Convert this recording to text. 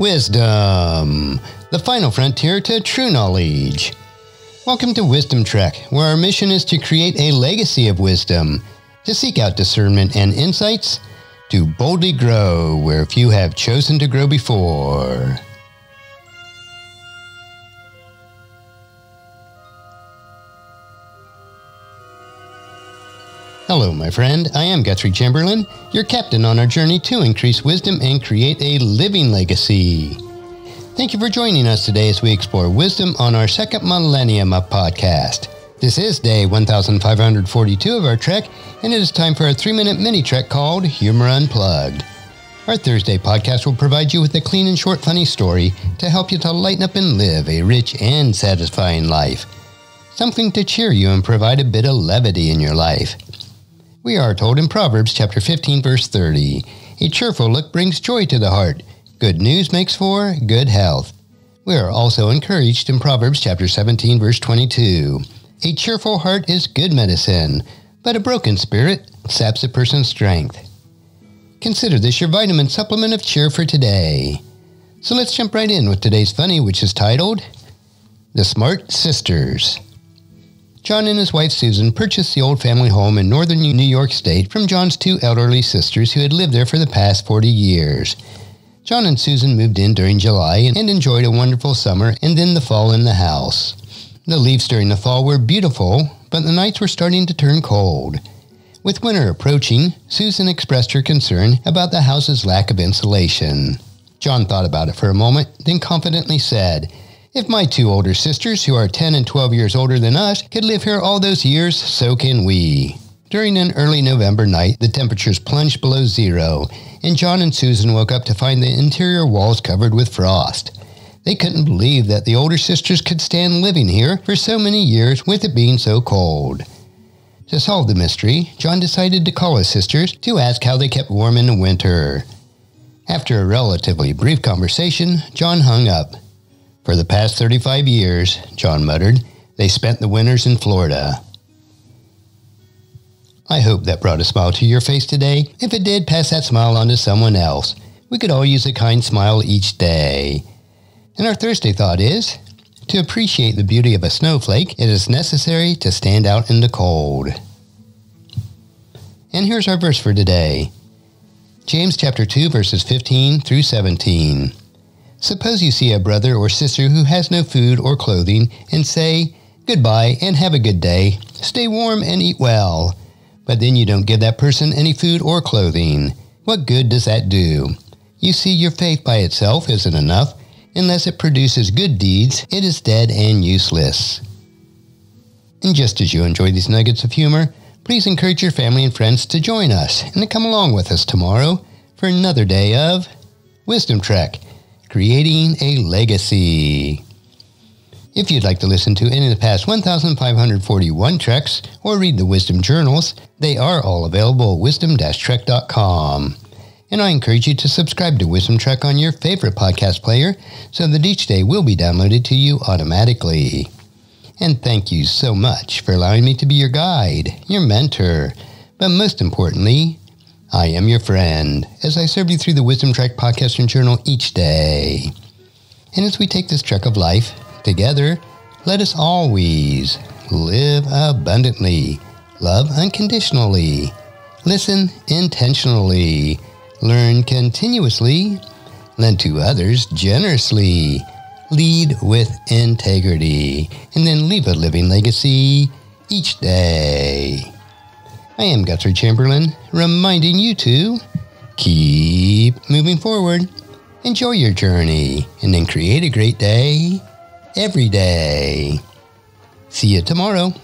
Wisdom, the final frontier to true knowledge. Welcome to Wisdom Trek, where our mission is to create a legacy of wisdom, to seek out discernment and insights, to boldly grow where few have chosen to grow before. Hello, my friend. I am Guthrie Chamberlain, your captain on our journey to increase wisdom and create a living legacy. Thank you for joining us today as we explore wisdom on our second millennium of podcast. This is day 1542 of our trek, and it is time for our 3-minute mini trek called Humor Unplugged. Our Thursday podcast will provide you with a clean and short funny story to help you to lighten up and live a rich and satisfying life. Something to cheer you and provide a bit of levity in your life. We are told in Proverbs chapter 15, verse 30, "A cheerful look brings joy to the heart. Good news makes for good health." We are also encouraged in Proverbs chapter 17, verse 22, "A cheerful heart is good medicine, but a broken spirit saps a person's strength." Consider this your vitamin supplement of cheer for today. So let's jump right in with today's funny, which is titled, The Smart Sisters. John and his wife Susan purchased the old family home in northern New York State from John's two elderly sisters who had lived there for the past 40 years. John and Susan moved in during July and enjoyed a wonderful summer and then the fall in the house. The leaves during the fall were beautiful, but the nights were starting to turn cold. With winter approaching, Susan expressed her concern about the house's lack of insulation. John thought about it for a moment, then confidently said, "If my two older sisters, who are 10 and 12 years older than us, could live here all those years, so can we." During an early November night, the temperatures plunged below zero, and John and Susan woke up to find the interior walls covered with frost. They couldn't believe that the older sisters could stand living here for so many years with it being so cold. To solve the mystery, John decided to call his sisters to ask how they kept warm in the winter. After a relatively brief conversation, John hung up. "For the past 35 years, John muttered, "they spent the winters in Florida." I hope that brought a smile to your face today. If it did, pass that smile on to someone else. We could all use a kind smile each day. And our Thursday thought is, to appreciate the beauty of a snowflake, it is necessary to stand out in the cold. And here's our verse for today. James chapter 2, verses 15 through 17. Suppose you see a brother or sister who has no food or clothing and say, "Goodbye and have a good day. Stay warm and eat well." But then you don't give that person any food or clothing. What good does that do? You see, your faith by itself isn't enough. Unless it produces good deeds, it is dead and useless. And just as you enjoy these nuggets of humor, please encourage your family and friends to join us and to come along with us tomorrow for another day of Wisdom Trek, creating a legacy. If you'd like to listen to any of the past 1,541 treks or read the Wisdom Journals, they are all available at wisdom-trek.com. And I encourage you to subscribe to Wisdom Trek on your favorite podcast player so that each day will be downloaded to you automatically. And thank you so much for allowing me to be your guide, your mentor, but most importantly, I am your friend as I serve you through the Wisdom Trek podcast and journal each day. And as we take this trek of life together, let us always live abundantly, love unconditionally, listen intentionally, learn continuously, lend to others generously, lead with integrity, and then leave a living legacy each day. I am Guthrie Chamberlain, reminding you to keep moving forward, enjoy your journey, and then create a great day every day. See you tomorrow.